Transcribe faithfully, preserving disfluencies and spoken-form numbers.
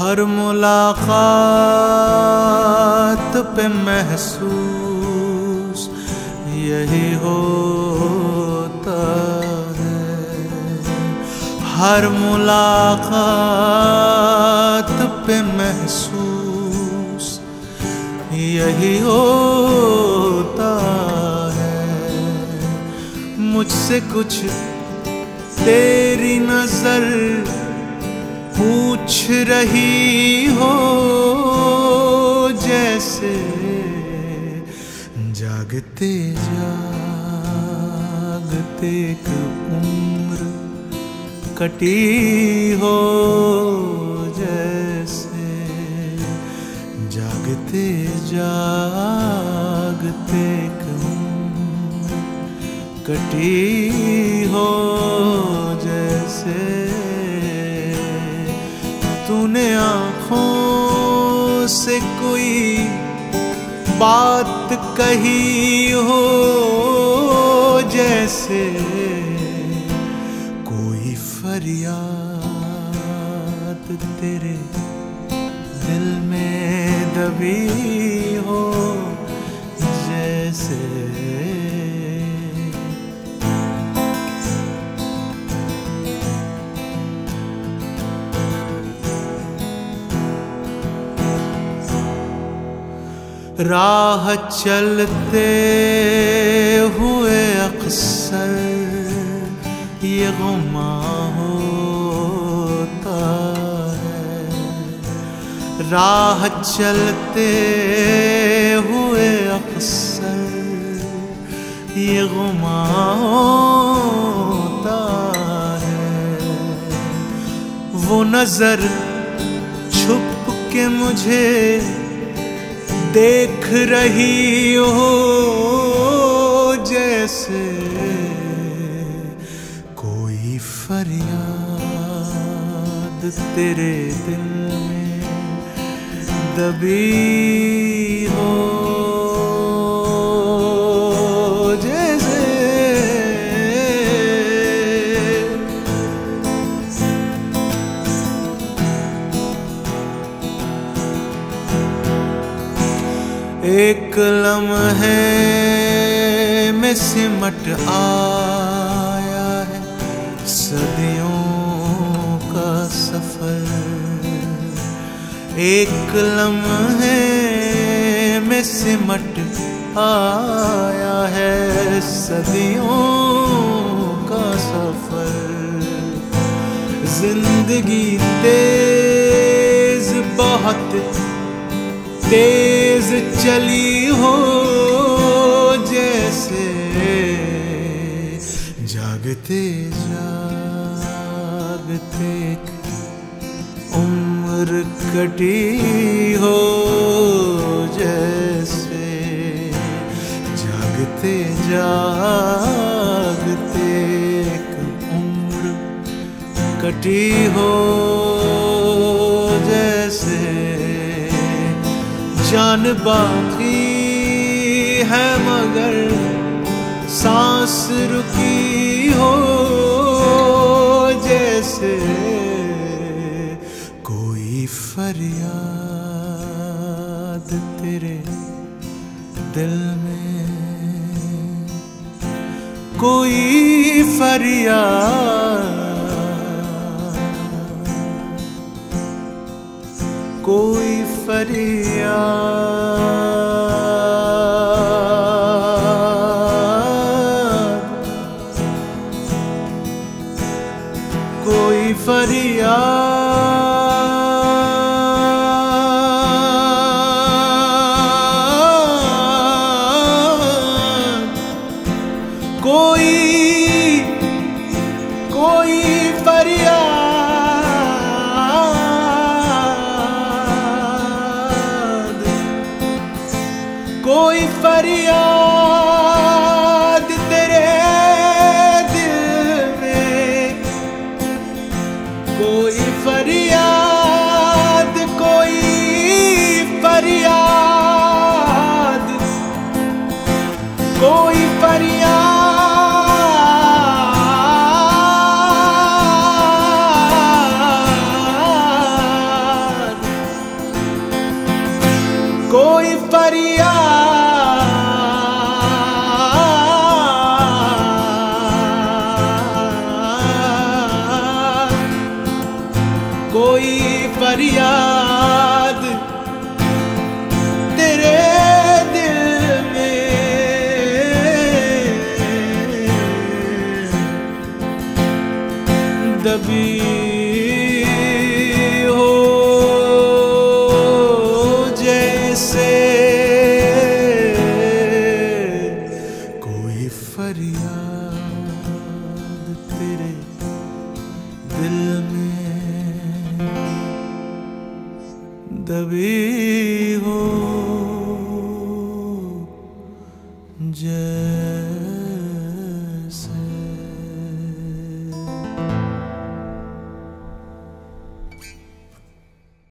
हर मुलाकात पे महसूस यही होता है, हर मुलाकात पे महसूस यही होता है। मुझसे कुछ तेरी नजर पूछ रही हो, जैसे जागते जागते एक उम्र कटी हो, जैसे जागते जागते एक उम्र कटी हो, जैसे तूने आँखों से कोई बात कही हो, जैसे कोई फरियाद तेरे दिल में दबी हो, जैसे राह चलते हुए अक्सर ये गुमा होता है, राह चलते हुए अक्सर ये गुमा होता है। वो नजर छुप के मुझे देख रही हो, जैसे कोई फरियाद तेरे दिल में दबी हो, जैसे एक लम्हे में सिमट आया है सदियों का सफर, एक लम्हे में सिमट आया है सदियों का सफर। जिंदगी तेज बहुत तेज चली हो, जैसे जागते जागते उम्र कटी हो, जैसे जागते जागते उम्र कटी हो, जैसे जान बाकी है मगर सांस रुकी हो, जैसे कोई फरियाद तेरे दिल में, कोई फरियाद कोई फरियाद कोई फरियाद कोई कोई फरियाद कोई फरियाद तेरे दिल में, कोई फरियाद कोई फरियाद कोई फरियाद कोई फरियाद, कोई फरियाद तेरे दिल में दबी तेरे दिल में दबी हो।